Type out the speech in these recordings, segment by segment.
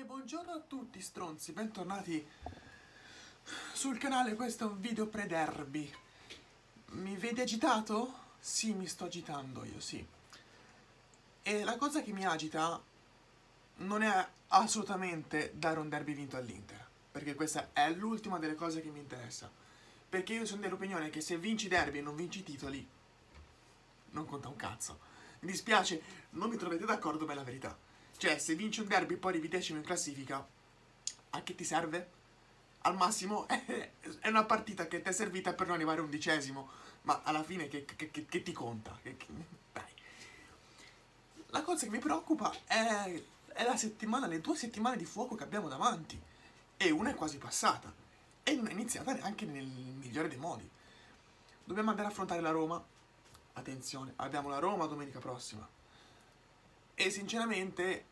E buongiorno a tutti stronzi, bentornati sul canale. Questo è un video pre-derby. Mi vedi agitato? Sì, mi sto agitando io, sì. E la cosa che mi agita non è assolutamente dare un derby vinto all'Inter, perché questa è l'ultima delle cose che mi interessa. Perché io sono dell'opinione che se vinci derby e non vinci titoli, non conta un cazzo. Mi dispiace, non mi trovate d'accordo, ma è la verità. Cioè, se vinci un derby e poi arrivi decimo in classifica, a che ti serve? Al massimo è una partita che ti è servita per non arrivare undicesimo, ma alla fine che ti conta? Dai. La cosa che mi preoccupa è la settimana, le due settimane di fuoco che abbiamo davanti, e una è quasi passata, e non è iniziata neanche nel migliore dei modi. Dobbiamo andare a affrontare la Roma, attenzione, abbiamo la Roma domenica prossima. E sinceramente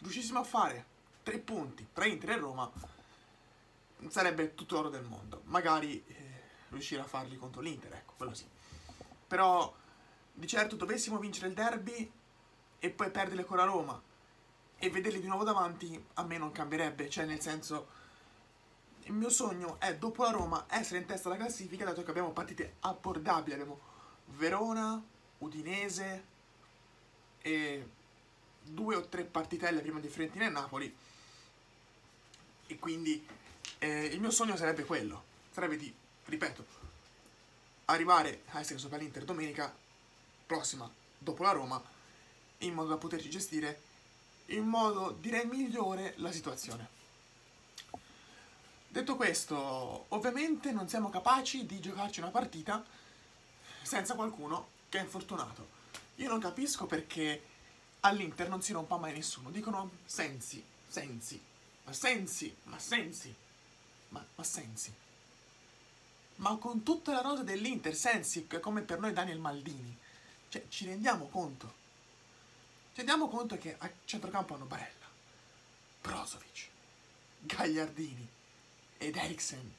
riuscissimo a fare 3 punti, 3 Inter e Roma, sarebbe tutto l'oro del mondo. Magari riuscire a farli contro l'Inter, ecco, quello sì. Però di certo dovessimo vincere il derby e poi perderle con la Roma e vederli di nuovo davanti, a me non cambierebbe. Cioè, nel senso, il mio sogno è dopo la Roma essere in testa alla classifica, dato che abbiamo partite abbordabili. Abbiamo Verona, Udinese e 2 o 3 partitelle prima di Fiorentina e Napoli, e quindi il mio sogno sarebbe quello, sarebbe di, ripeto, arrivare a essere sopra l'Inter domenica prossima dopo la Roma, in modo da poterci gestire in modo, direi, migliore la situazione. Detto questo, ovviamente non siamo capaci di giocarci una partita senza qualcuno che è infortunato. Io non capisco perché all'Inter non si rompa mai nessuno. Dicono Sensi, Sensi, ma Sensi, ma Sensi, ma Sensi. Ma con tutta la rosa dell'Inter, Sensi è come per noi Daniel Maldini. Cioè, ci rendiamo conto? Ci rendiamo conto che a centrocampo hanno Barella, Brozovic, Gagliardini ed Eriksen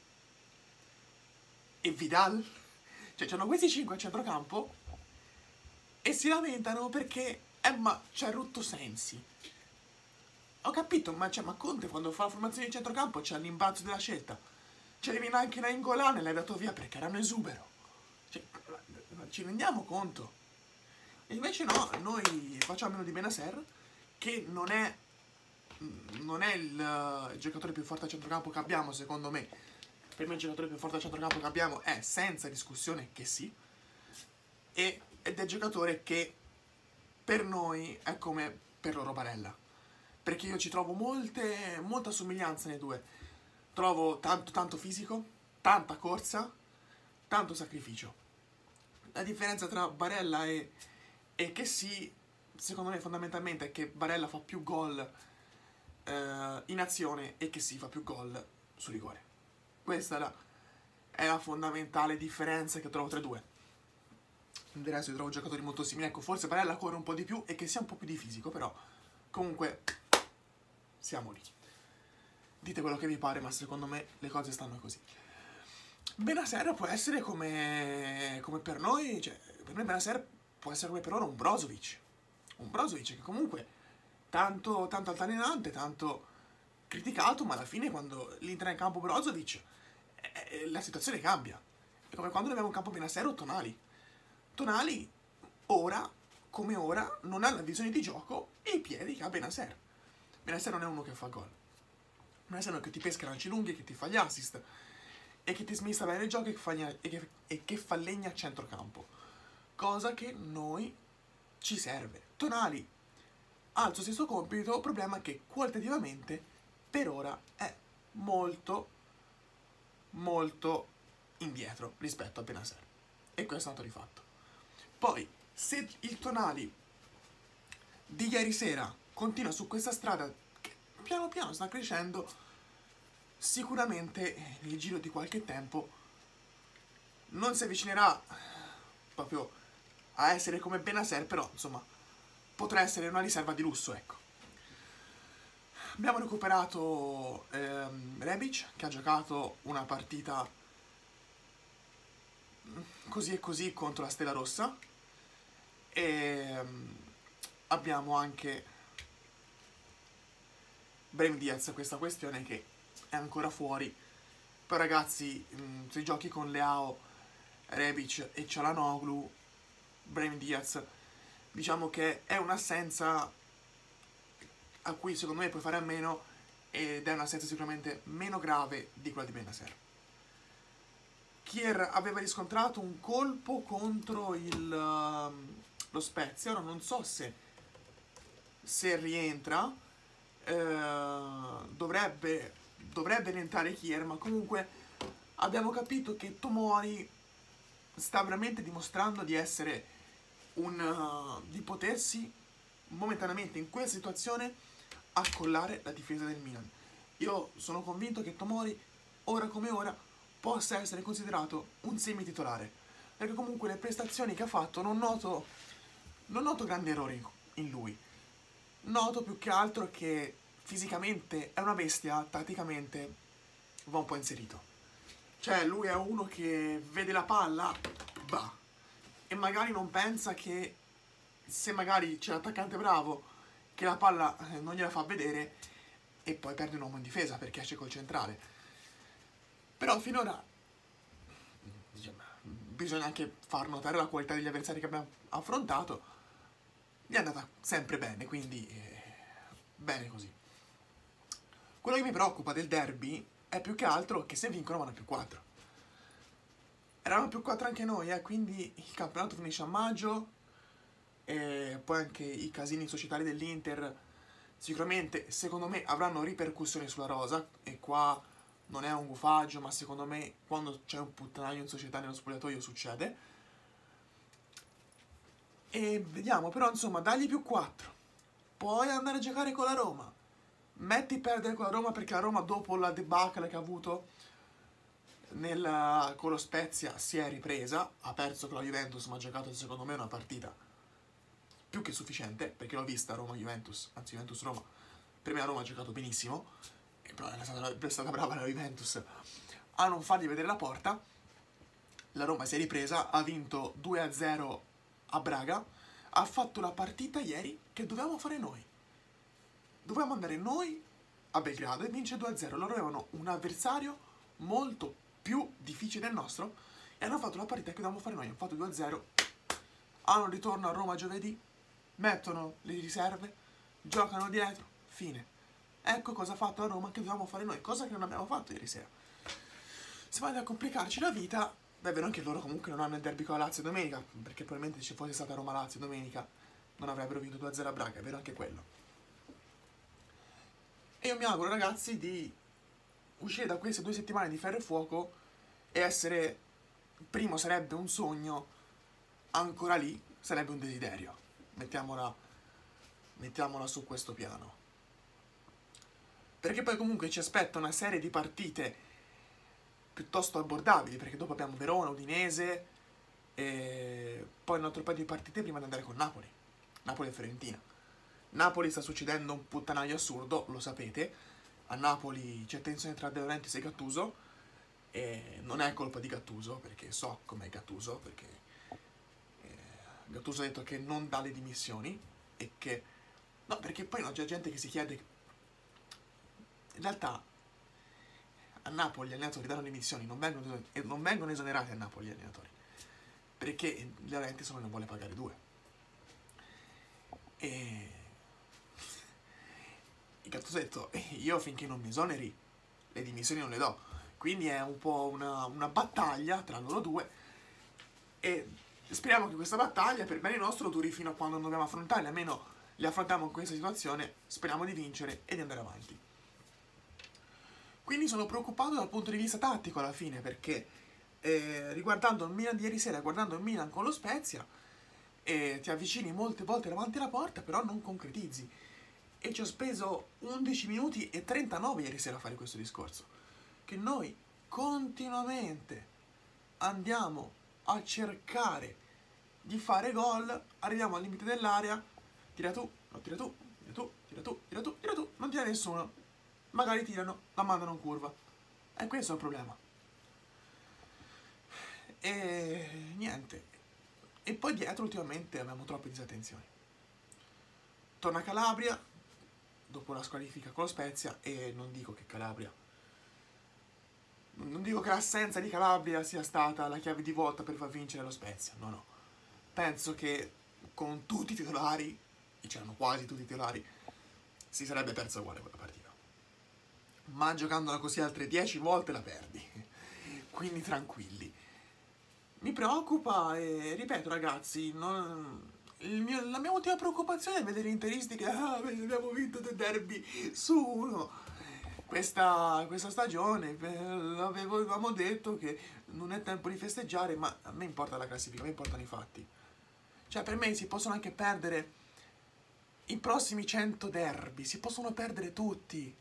e Vidal? Cioè, c'hanno questi 5 a centrocampo e si lamentano perché ma ci ha rotto Sensi. Ho capito, ma Conte quando fa la formazione di centrocampo c'è l'imbalzo della scelta. C'è anche la Ingolana e l'hai dato via perché era un esubero. Cioè, ma ci rendiamo conto? E invece no, noi facciamo meno di Bennacer, che non è il giocatore più forte a centrocampo che abbiamo, secondo me. Per me il giocatore più forte a centrocampo che abbiamo è senza discussione che sì. Ed è il giocatore che per noi è come per loro Barella, perché io ci trovo molta somiglianza nei due. Trovo tanto fisico, tanta corsa, tanto sacrificio. La differenza tra Barella e che sì, secondo me fondamentalmente, è che Barella fa più gol in azione e che sì fa più gol su rigore. Questa è la fondamentale differenza che trovo tra i due. Del resto io trovo giocatori molto simili. Ecco, forse Barella corre un po' di più e che sia un po' più di fisico, però comunque siamo lì. Dite quello che vi pare, ma secondo me le cose stanno così. Bennacer può essere come per noi, cioè per noi Bennacer può essere come per loro un Brozovic che comunque tanto altalenante, tanto criticato, ma alla fine quando l'Inter è in campo Brozovic la situazione cambia. È come quando abbiamo in campo Bennacer o Tonali ora, come ora, non ha la visione di gioco e i piedi che ha Bennacer. Bennacer non è uno che fa gol. Bennacer è uno che ti pesca lanci lunghi, che ti fa gli assist e che ti smista bene il gioco e che fa legna a centrocampo. Cosa che noi ci serve. Tonali ha il suo stesso compito, problema che qualitativamente per ora è molto indietro rispetto a Bennacer. E questo è stato rifatto. Poi, se il Tonali di ieri sera continua su questa strada che piano piano sta crescendo, sicuramente nel giro di qualche tempo non si avvicinerà proprio a essere come Bennacer, però insomma potrà essere una riserva di lusso, ecco. Abbiamo recuperato Rebic, che ha giocato una partita così e così contro la Stella Rossa, e abbiamo anche Brahim Diaz, questa questione che è ancora fuori. Però ragazzi, se giochi con Leao, Rebic e Çalhanoğlu, Brahim Diaz diciamo che è un'assenza a cui secondo me puoi fare a meno, ed è un'assenza sicuramente meno grave di quella di Bennacer. Kier aveva riscontrato un colpo contro lo Spezia, ora non so se rientra, dovrebbe rientrare Kier, ma comunque abbiamo capito che Tomori sta veramente dimostrando di essere di potersi momentaneamente in quella situazione accollare la difesa del Milan. Io sono convinto che Tomori ora come ora possa essere considerato un semititolare, perché comunque le prestazioni che ha fatto non noto grandi errori in lui. Noto più che altro che fisicamente è una bestia, tatticamente va un po' inserito. Cioè lui è uno che vede la palla, va, e magari non pensa che se magari c'è l'attaccante bravo che la palla non gliela fa vedere e poi perde un uomo in difesa perché esce col centrale. Però finora bisogna anche far notare la qualità degli avversari che abbiamo affrontato. Gli è andata sempre bene, quindi bene così. Quello che mi preoccupa del derby è più che altro che se vincono vanno a più 4. Eravamo più 4 anche noi, quindi il campionato finisce a maggio, e poi anche i casini societari dell'Inter sicuramente, secondo me, avranno ripercussioni sulla rosa, e qua non è un gufaggio, ma secondo me quando c'è un puttanaio in società nello spogliatoio succede. E vediamo, però insomma, dagli più 4, poi andare a giocare con la Roma, metti perdere con la Roma, perché la Roma dopo la debacle che ha avuto con lo Spezia si è ripresa, ha perso con la Juventus, ma ha giocato secondo me una partita più che sufficiente, perché l'ho vista Roma-Juventus, anzi Juventus-Roma, per me la Roma ha giocato benissimo, e però è stata brava la Juventus a non fargli vedere la porta. La Roma si è ripresa, ha vinto 2-0 a Braga, ha fatto la partita ieri che dovevamo fare noi. Dovevamo andare noi a Belgrado e vince 2-0. Loro avevano un avversario molto più difficile del nostro e hanno fatto la partita che dovevamo fare noi. Hanno fatto 2-0, hanno il ritorno a Roma giovedì, mettono le riserve, giocano dietro, fine. Ecco cosa ha fatto la Roma che dovevamo fare noi, cosa che non abbiamo fatto ieri sera. Se vanno a complicarci la vita. Beh, è vero anche loro comunque non hanno il derby con la Lazio domenica, perché probabilmente se fosse stata Roma-Lazio domenica non avrebbero vinto 2-0 a Braga, è vero anche quello. E io mi auguro, ragazzi, di uscire da queste 2 settimane di ferro e fuoco e essere, primo sarebbe un sogno, ancora lì sarebbe un desiderio. Mettiamola su questo piano. Perché poi comunque ci aspetta una serie di partite piuttosto abbordabili, perché dopo abbiamo Verona, Udinese e poi un altro paio di partite prima di andare con Napoli. Napoli e Fiorentina. Napoli sta succedendo un puttanaio assurdo, lo sapete. A Napoli c'è tensione tra De Laurentiis e Gattuso, e non è colpa di Gattuso, perché so com'è Gattuso, perché Gattuso ha detto che non dà le dimissioni e che... No, perché poi no, c'è gente che si chiede... In realtà... A Napoli gli allenatori danno le dimissioni, non vengono esonerati a Napoli gli allenatori, perché De Laurentiis non ne vuole pagare 2. E il Gattuso ha detto: io finché non mi esoneri le dimissioni non le do. Quindi è un po' una battaglia tra loro due, e speriamo che questa battaglia per bene nostro duri fino a quando non dobbiamo affrontarle, almeno le affrontiamo in questa situazione, speriamo di vincere e di andare avanti. Quindi sono preoccupato dal punto di vista tattico alla fine, perché riguardando il Milan di ieri sera, guardando il Milan con lo Spezia, ti avvicini molte volte davanti alla porta, però non concretizzi. E ci ho speso 11 minuti e 39 ieri sera a fare questo discorso. Che noi continuamente andiamo a cercare di fare gol, arriviamo al limite dell'area, tira tu, no tira tu, tira tu, tira tu, tira tu, tira tu, non tira nessuno. Magari tirano, la mandano in curva. E questo è il problema. E niente. E poi dietro ultimamente abbiamo troppe disattenzioni. Torna Calabria, dopo la squalifica con Spezia, e non dico che Calabria, non dico che l'assenza di Calabria sia stata la chiave di volta per far vincere lo Spezia, no no, penso che con tutti i titolari, e c'erano quasi tutti i titolari, si sarebbe persa uguale quella partita, ma giocandola così altre 10 volte la perdi, quindi tranquilli. Mi preoccupa e ripeto ragazzi, non... La mia ultima preoccupazione è vedere interisti che abbiamo vinto due derby su uno questa stagione. Avevamo detto che non è tempo di festeggiare, ma a me importa la classifica, a me importano i fatti. Cioè per me si possono anche perdere i prossimi 100 derby, si possono perdere tutti,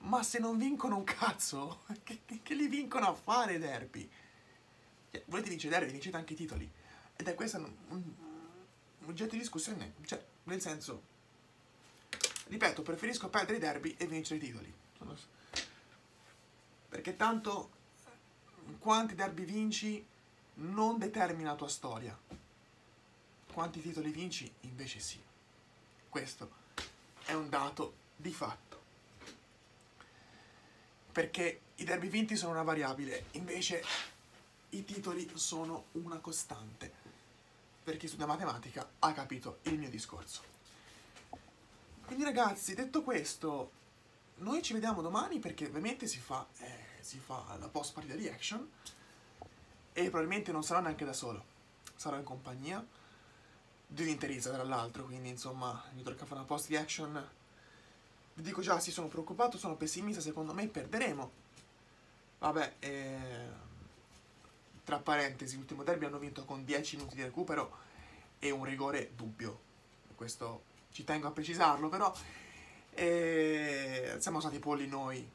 ma se non vincono un cazzo, che li vincono a fare derby? Volete vincere derby, vincete anche i titoli, ed è questa un oggetto di discussione, cioè, nel senso, ripeto, preferisco perdere i derby e vincere i titoli. Perché tanto, quanti derby vinci non determina la tua storia. Quanti titoli vinci, invece sì. Questo è un dato di fatto. Perché i derby vinti sono una variabile, invece i titoli sono una costante. Per chi studia matematica ha capito il mio discorso. Quindi ragazzi, detto questo, noi ci vediamo domani, perché ovviamente si fa la post partita reaction, e probabilmente non sarò neanche da solo, sarò in compagnia di un'interista tra l'altro, quindi insomma mi tocca fare una post reaction. Vi dico già, sì, sono preoccupato, sono pessimista, secondo me perderemo. Vabbè, tra parentesi, l'ultimo derby hanno vinto con 10 minuti di recupero e un rigore dubbio, questo ci tengo a precisarlo, però siamo stati polli noi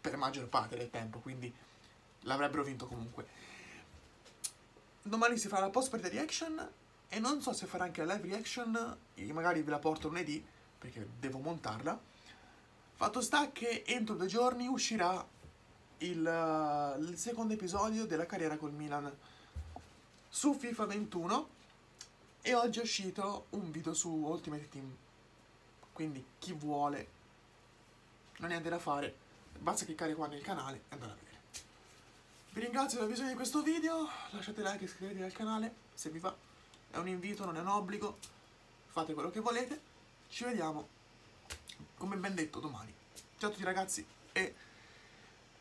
per maggior parte del tempo, quindi l'avrebbero vinto comunque. Domani si farà la post partita reaction, e non so se farà anche la live reaction, magari ve la porto lunedì perché devo montarla. Fatto sta che entro 2 giorni uscirà il secondo episodio della carriera col Milan su FIFA 21, e oggi è uscito un video su Ultimate Team, quindi chi vuole non è niente da fare, basta cliccare qua nel canale e andare a vedere. Vi ringrazio per la visione di questo video, lasciate like e iscrivetevi al canale se vi va, è un invito, non è un obbligo, fate quello che volete. Ci vediamo, come ben detto, domani. Ciao a tutti ragazzi e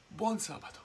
buon sabato!